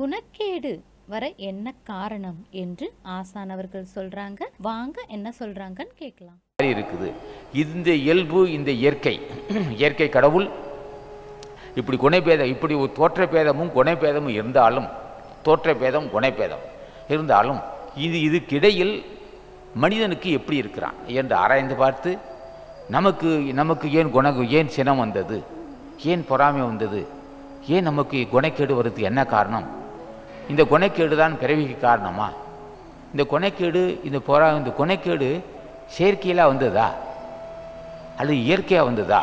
குணக்கேடு வர என்ன காரணம் என்று ஆசானவர்கள் சொல்றாங்க. வாங்க என்ன சொல்றாங்கன்னு கேட்கலாம். இருக்குது இந்த இயல்பு, இந்த இயற்கை, இயற்கை கடவுள் இப்படி குணைபேதம், இப்படி ஒரு தோற்றபேதமும் குணைபேதமும் இருந்தாலும், தோற்றபேதம் குணைபேதம் இருந்தாலும் இதுக்கிடையில் மனிதனுக்கு எப்படி இருக்கிறான் என்று ஆராய்ந்து பார்த்து நமக்கு நமக்கு ஏன் ஏன் சினம் வந்தது, ஏன் பொறாமை வந்தது, ஏன் நமக்கு குணக்கேடு வர்றதுக்கு என்ன காரணம், இந்த குணக்கேடு தான் பிறவிக்கு காரணமா, இந்த குணக்கேடு இந்த குணக்கேடு செயற்கையிலாக வந்ததா அல்லது இயற்கையாக வந்ததா,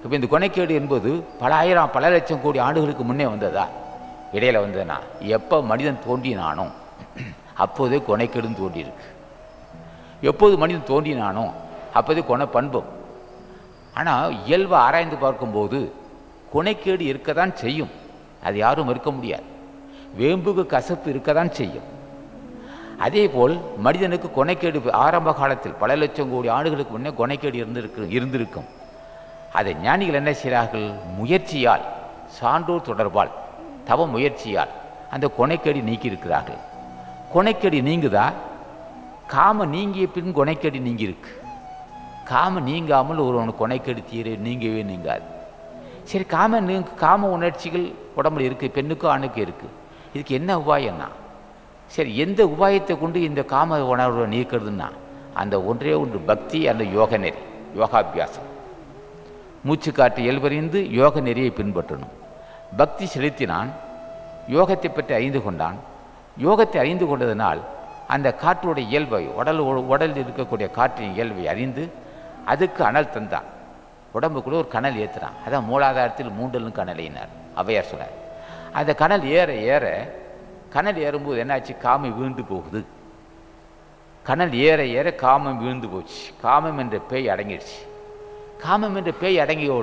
இப்போ இந்த குணக்கேடு என்பது பல ஆயிரம் பல லட்சம் கோடி ஆண்டுகளுக்கு முன்னே வந்ததா, இடையில வந்ததுன்னா எப்போ மனிதன் தோன்றினானோ அப்போதே குணக்கேடுன்னு தோன்றியிருக்கு. எப்போது மனிதன் தோன்றினானோ அப்போதே குண பண்பும். ஆனால் இயல்பை ஆராய்ந்து பார்க்கும்போது குணக்கேடு இருக்க தான் செய்யும், அது யாரும் இருக்க முடியாது. வேம்புக்கு கசப்பு இருக்க தான் செய்யும். அதேபோல் மனிதனுக்கு குணக்கேடு ஆரம்ப காலத்தில் பல லட்சம் கோடி ஆண்டுகளுக்கு முன்னே குணக்கேடு இருந்திருக்கும். அதை ஞானிகள் என்ன செய்கிறார்கள், முயற்சியால், சான்றோர் தொடர்பால், தவ முயற்சியால் அந்த குணக்கேடு நீக்கியிருக்கிறார்கள். குணக்கேடு நீங்குதா, காம நீங்கிய பின் குணக்கேடு நீங்கியிருக்கு. காம நீங்காமல் ஒருவனுக்கு குணக்கேடு நீங்கவே நீங்காது. சரி, காம உணர்ச்சிகள் உடம்புல இருக்குது, பெண்ணுக்கும் ஆணுக்கும் இருக்குது. இதுக்கு என்ன உபாயம்னா, சரி எந்த உபாயத்தை கொண்டு இந்த காம உணர்வை நீக்கிறதுன்னா அந்த ஒன்றே ஒன்று பக்தி, அந்த யோக நெறி, யோகாபியாசம். மூச்சுக்காற்று இயல்பறிந்து யோக நெறியை பின்பற்றணும். பக்தி செலுத்தினான், யோகத்தை பற்றி அறிந்து கொண்டான். யோகத்தை அறிந்து கொண்டதினால் அந்த காற்றுடைய இயல்பை, உடலில் இருக்கக்கூடிய காற்றின் இயல்பை அறிந்து அதுக்கு அனல் தந்தான். உடம்புக்குள்ளே ஒரு கனல் ஏற்றுறான். அதான் மூலாதாரத்தில் மூன்றலும் கனலையினார் அவையார் சொன்னார். அந்த கனல் ஏற ஏற, கனல் ஏறும்போது என்னாச்சு, காமை வீழ்ந்து போகுது. கனல் ஏற ஏற காமம் வீழ்ந்து போச்சு. காமம் என்ற பேய் அடங்கிடுச்சு. காமம் என்ற பேய் அடங்கிய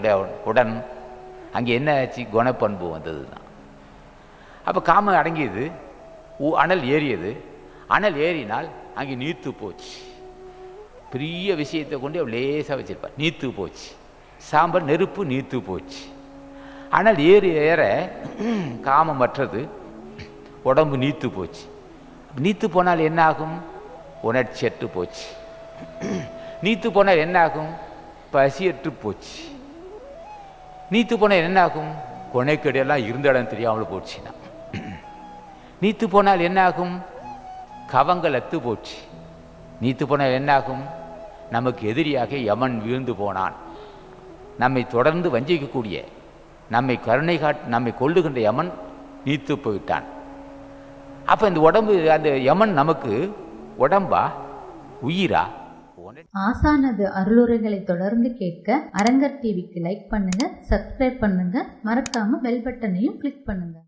உடன் அங்கே என்ன ஆச்சு, குணப்பண்பு வந்தது தான். அப்போ காமம் அடங்கியது, அனல் ஏறியது. அனல் ஏறினால் அங்கே நீத்து போச்சு. பெரிய விஷயத்தை கொண்டு அவள் லேசாக வச்சுருப்பாள், நீத்து போச்சு. சாம்பல் நெருப்பு நீத்து போச்சு. அனல் ஏறி ஏற காமமற்றது, உடம்பு நீத்து போச்சு. நீத்து போனால் என்ன ஆகும், உணர்ச்சி அற்று போச்சு. நீத்து போனால் என்ன ஆகும், பசியற்று போச்சு. நீத்து போனால் என்ன ஆகும், கொனைக்கடியெல்லாம் இருந்த இடம் தெரியாமல் போச்சுன்னா. நீத்து போனால் என்ன ஆகும், கவங்கள் அத்து போச்சு. நீத்து போனால் என்ன ஆகும், நமக்கு எதிரியாக யமன் வீழ்ந்து போனான். நம்மை தொடர்ந்து வஞ்சிக்கக்கூடிய, நம்மை கருணை காட்டு, நம்மை கொள்ளுகின்ற யமன் நீத்து போயிட்டான். அப்போ இந்த உடம்பு, அந்த யமன் நமக்கு உடம்பா உயிரா? ஆசானது அருளுரைகளை தொடர்ந்து கேட்க அரங்கர் டிவிக்கு லைக் பண்ணுங்க, சப்ஸ்கிரைப் பண்ணுங்க, மறக்காம பெல் பட்டனையும் கிளிக் பண்ணுங்க.